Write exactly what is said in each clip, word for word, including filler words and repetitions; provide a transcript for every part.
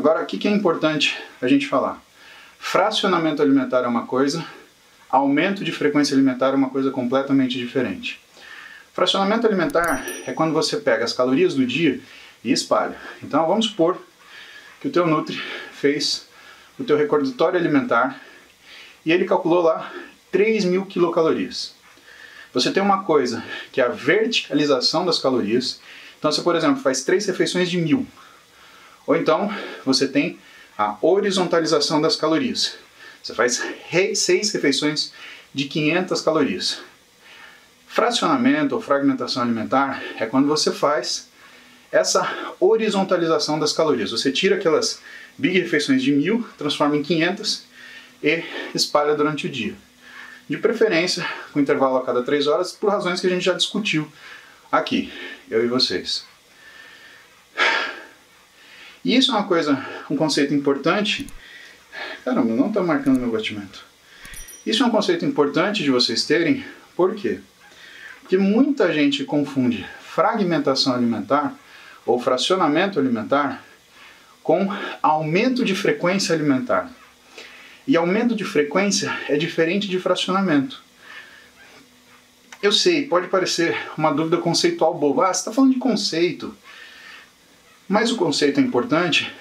Agora, o que é importante a gente falar? Fracionamento alimentar é uma coisa, aumento de frequência alimentar é uma coisa completamente diferente. Fracionamento alimentar é quando você pega as calorias do dia e espalha. Então vamos supor que o teu Nutri fez o teu recordatório alimentar e ele calculou lá três mil quilocalorias. Você tem uma coisa que é a verticalização das calorias. Então você, por exemplo, faz três refeições de mil. Ou então você tem a horizontalização das calorias. Você faz seis refeições de quinhentas calorias. Fracionamento ou fragmentação alimentar é quando você faz essa horizontalização das calorias. Você tira aquelas big refeições de mil, transforma em quinhentas e espalha durante o dia. De preferência, com intervalo a cada três horas, por razões que a gente já discutiu aqui, eu e vocês. E isso é uma coisa, um conceito importante. Caramba, não está marcando meu batimento. Isso é um conceito importante de vocês terem, por quê? Porque muita gente confunde fragmentação alimentar ou fracionamento alimentar com aumento de frequência alimentar. E aumento de frequência é diferente de fracionamento. Eu sei, pode parecer uma dúvida conceitual boba. Ah, você está falando de conceito. Mas o conceito é importante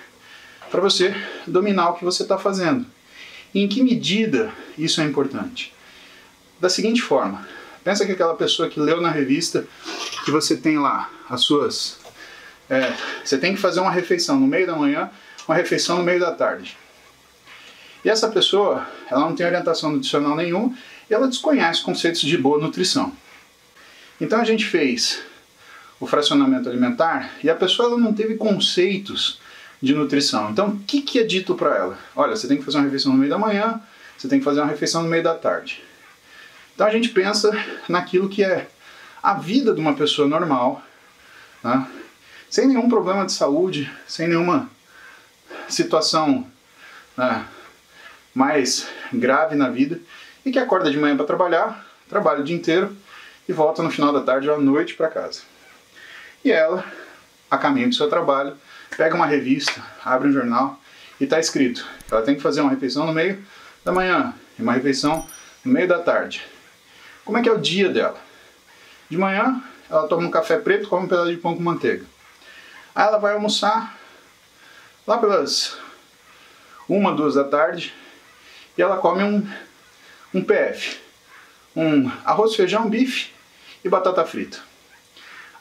para você dominar o que você está fazendo. E em que medida isso é importante? Da seguinte forma. Pensa que aquela pessoa que leu na revista que você tem lá as suas... É, você tem que fazer uma refeição no meio da manhã, uma refeição no meio da tarde. E essa pessoa, ela não tem orientação nutricional nenhuma e ela desconhece conceitos de boa nutrição. Então a gente fez o fracionamento alimentar e a pessoa ela não teve conceitos de nutrição. Então o que, que é dito para ela? Olha, você tem que fazer uma refeição no meio da manhã, você tem que fazer uma refeição no meio da tarde. Então a gente pensa naquilo que é a vida de uma pessoa normal, né? Sem nenhum problema de saúde, sem nenhuma situação né, mais grave na vida, e que acorda de manhã para trabalhar, trabalha o dia inteiro e volta no final da tarde ou à noite para casa. E ela, a caminho do seu trabalho, pega uma revista, abre um jornal e está escrito que ela tem que fazer uma refeição no meio da manhã e uma refeição no meio da tarde. Como é que é o dia dela? De manhã, ela toma um café preto, come um pedaço de pão com manteiga. Aí ela vai almoçar lá pelas uma, duas da tarde e ela come um, um P F. Um arroz, feijão, bife e batata frita.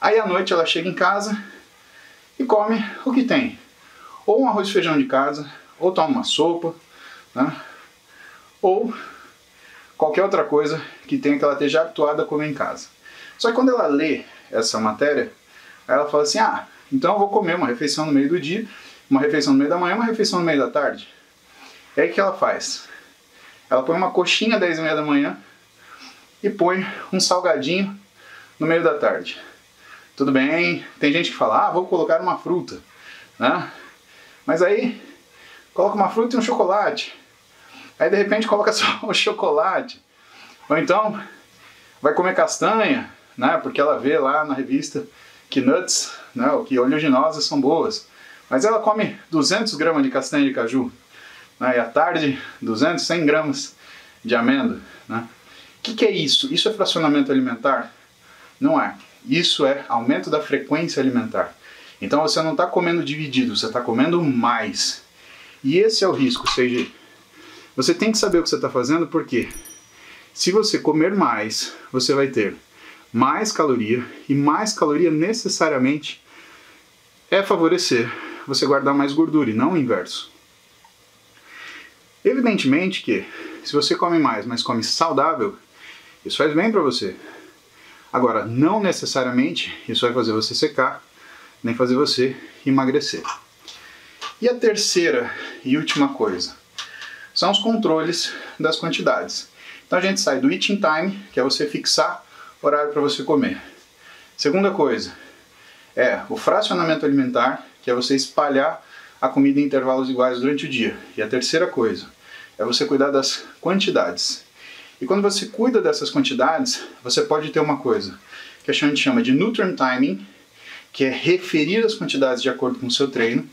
Aí à noite ela chega em casa e come o que tem. Ou um arroz e feijão de casa, ou toma uma sopa, né? Ou qualquer outra coisa que tenha que ela esteja habituada a comer em casa. Só que quando ela lê essa matéria, aí ela fala assim, ah, então eu vou comer uma refeição no meio do dia, uma refeição no meio da manhã, uma refeição no meio da tarde. E aí o que ela faz? Ela põe uma coxinha às dez e meia da manhã e põe um salgadinho no meio da tarde. Tudo bem, tem gente que fala, ah, vou colocar uma fruta, né? Mas aí, coloca uma fruta e um chocolate. Aí de repente coloca só o chocolate. Ou então vai comer castanha, né? Porque ela vê lá na revista que nuts, né? Ou que oleaginosas são boas. Mas ela come duzentos gramas de castanha de caju. Né? E à tarde, duzentos, cem gramas de amêndoa. Né? O que, que é isso? Isso é fracionamento alimentar? Não é. Isso é aumento da frequência alimentar. Então você não está comendo dividido, você está comendo mais. E esse é o risco, C G. Você tem que saber o que você está fazendo, porque se você comer mais, você vai ter mais caloria, e mais caloria necessariamente é favorecer você guardar mais gordura, e não o inverso. Evidentemente que se você come mais, mas come saudável, isso faz bem para você. Agora, não necessariamente isso vai fazer você secar, nem fazer você emagrecer. E a terceira e última coisa são os controles das quantidades. Então a gente sai do eating time, que é você fixar o horário para você comer. Segunda coisa é o fracionamento alimentar, que é você espalhar a comida em intervalos iguais durante o dia. E a terceira coisa é você cuidar das quantidades. E quando você cuida dessas quantidades, você pode ter uma coisa que a gente chama de Nutrient Timing, que é referir as quantidades de acordo com o seu treino,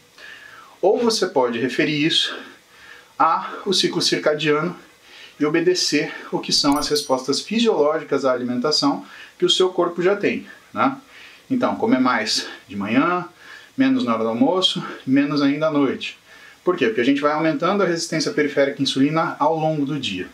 Ou você pode referir isso ao ciclo circadiano e obedecer o que são as respostas fisiológicas à alimentação que o seu corpo já tem, né? Então, comer mais de manhã, menos na hora do almoço, menos ainda à noite. Por quê? Porque a gente vai aumentando a resistência periférica à insulina ao longo do dia.